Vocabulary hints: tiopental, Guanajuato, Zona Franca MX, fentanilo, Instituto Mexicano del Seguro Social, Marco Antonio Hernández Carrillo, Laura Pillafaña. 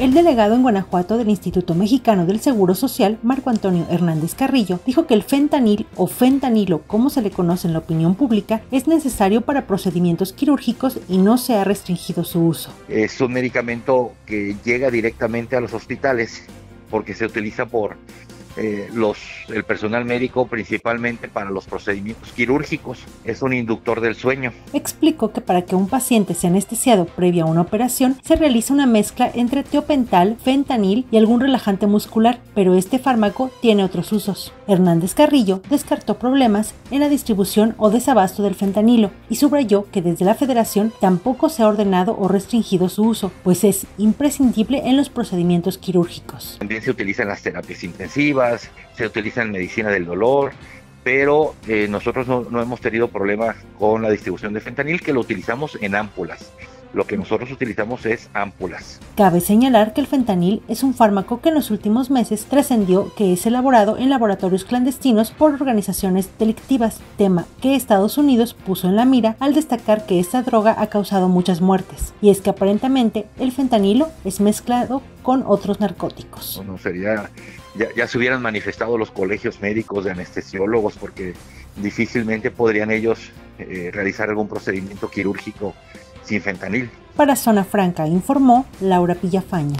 El delegado en Guanajuato del Instituto Mexicano del Seguro Social, Marco Antonio Hernández Carrillo, dijo que el fentanil o fentanilo, como se le conoce en la opinión pública, es necesario para procedimientos quirúrgicos y no se ha restringido su uso. Es un medicamento que llega directamente a los hospitales porque se utiliza por el personal médico principalmente para los procedimientos quirúrgicos. Es un inductor del sueño. Explicó que para que un paciente sea anestesiado previo a una operación se realiza una mezcla entre tiopental, fentanil y algún relajante muscular, pero este fármaco tiene otros usos. Hernández Carrillo descartó problemas en la distribución o desabasto del fentanilo y subrayó que desde la Federación tampoco se ha ordenado o restringido su uso, pues es imprescindible en los procedimientos quirúrgicos. También se utilizan las terapias intensivas, se utiliza en medicina del dolor, pero nosotros no hemos tenido problemas con la distribución de fentanil, que lo utilizamos en ámpulas. Lo que nosotros utilizamos es ámpulas. Cabe señalar que el fentanil es un fármaco que en los últimos meses trascendió que es elaborado en laboratorios clandestinos por organizaciones delictivas, tema que Estados Unidos puso en la mira al destacar que esta droga ha causado muchas muertes. Y es que aparentemente el fentanilo es mezclado con otros narcóticos. Bueno, ya se hubieran manifestado los colegios médicos de anestesiólogos, porque difícilmente podrían ellos realizar algún procedimiento quirúrgico sin fentanil. Para Zona Franca informó Laura Pillafaña.